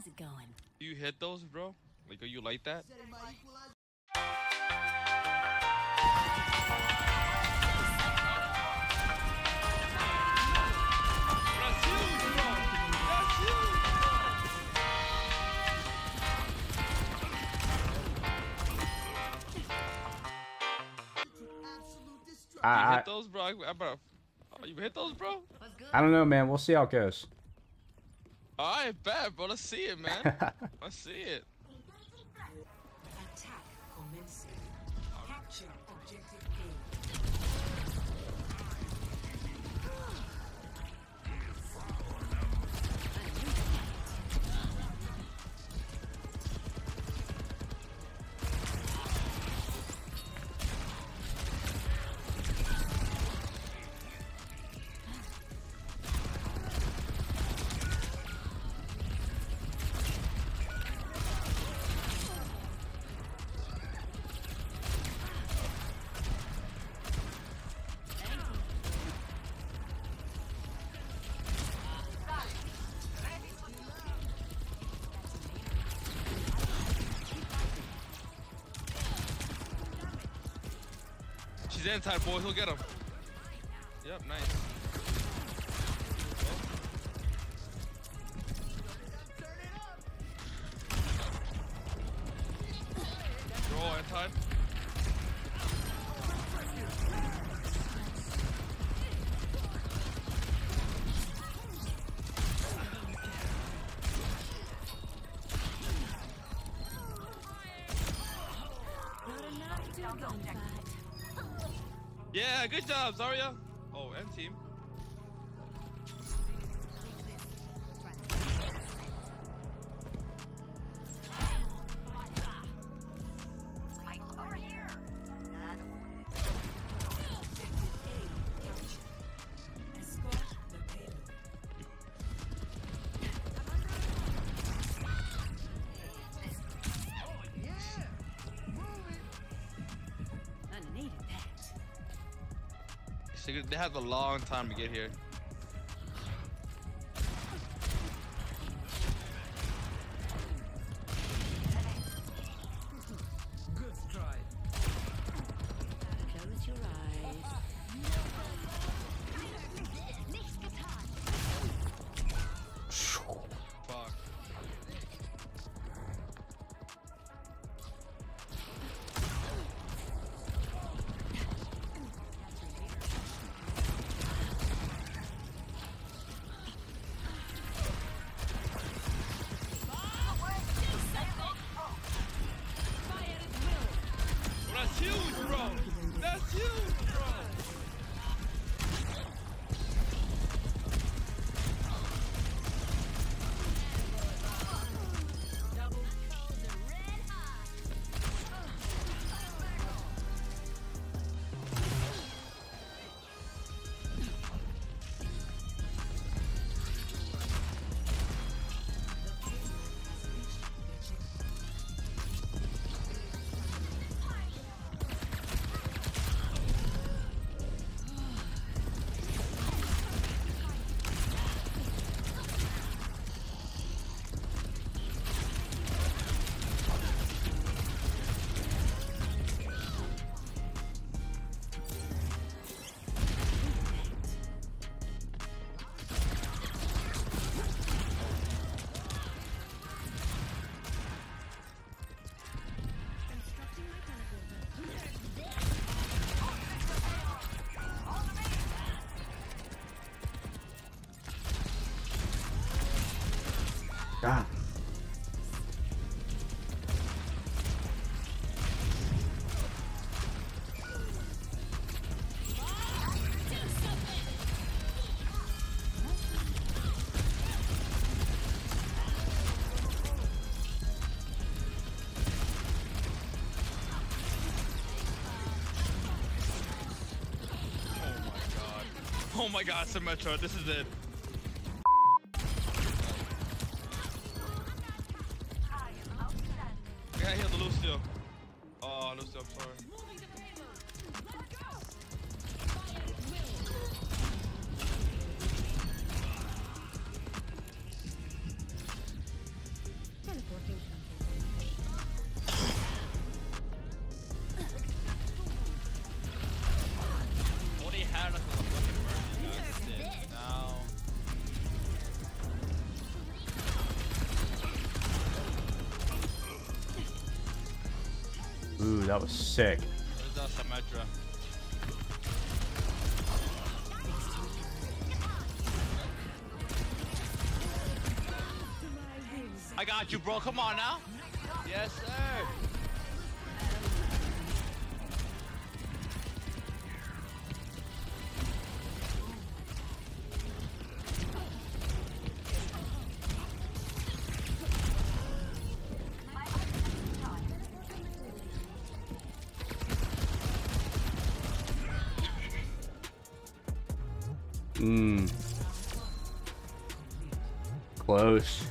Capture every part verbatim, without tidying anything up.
How's it going? Do you hit those, bro? Like, are you like that? I, you hit those, bro? I, I, bro. You hit those, bro? I don't know, man. We'll see how it goes. All right, bad, bro. Let's see it, man. Let's see it. Attack commencing. Capture objective He's anti, boys. He'll get him. Yep, nice. They're all anti. Yeah, good job, Zarya. Oh, and team. They have a long time to get here. Good try. Close your eyes. Fuck. God. Oh my god, Symmetra, this is it. I healed the Lucio. Oh, Lucio, I'm sorry. Moving the payload. Let's go. Fire at will. Ooh, that was sick. There's that Symmetra. I got you, bro. Come on now. Yes, sir. Mmm. Close.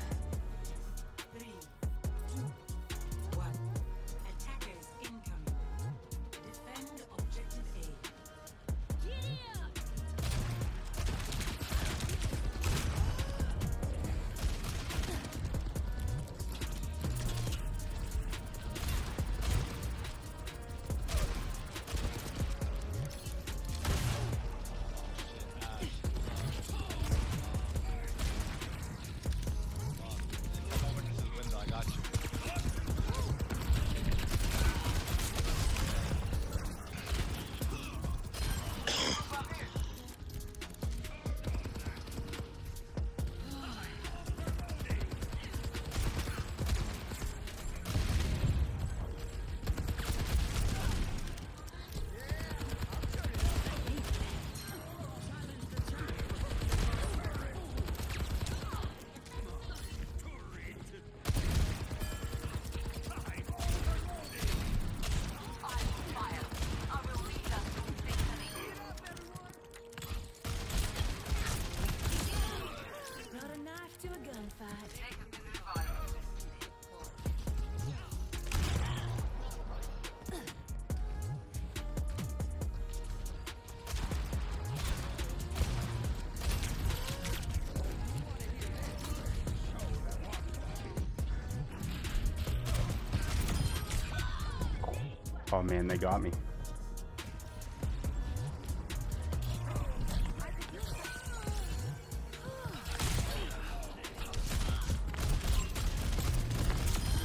Oh man, they got me.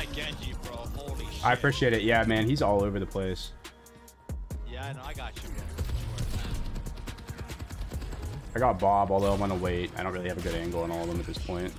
I get you, bro. Holy shit. I appreciate it. Yeah, man, he's all over the place. Yeah, I know. I got you, man. I got Bob, although I'm gonna wait. I don't really have a good angle on all of them at this point.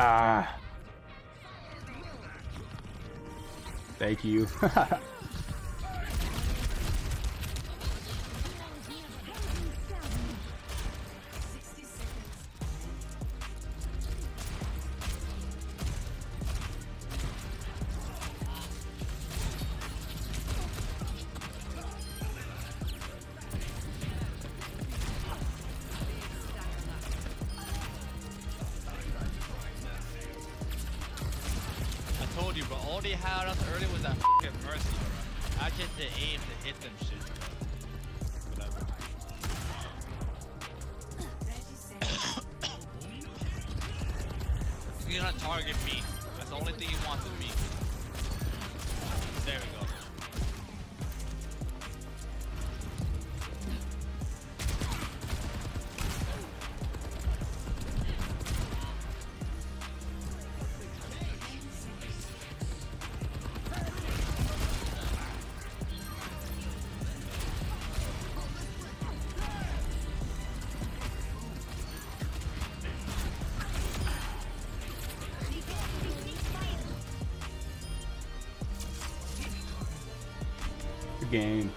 Ah. Thank you. But all they had us early was that f***ing Mercy, bro. I just did aim to hit them shit, bro. Whatever. You're gonna target me. That's the only thing you want with me. There we go. Game.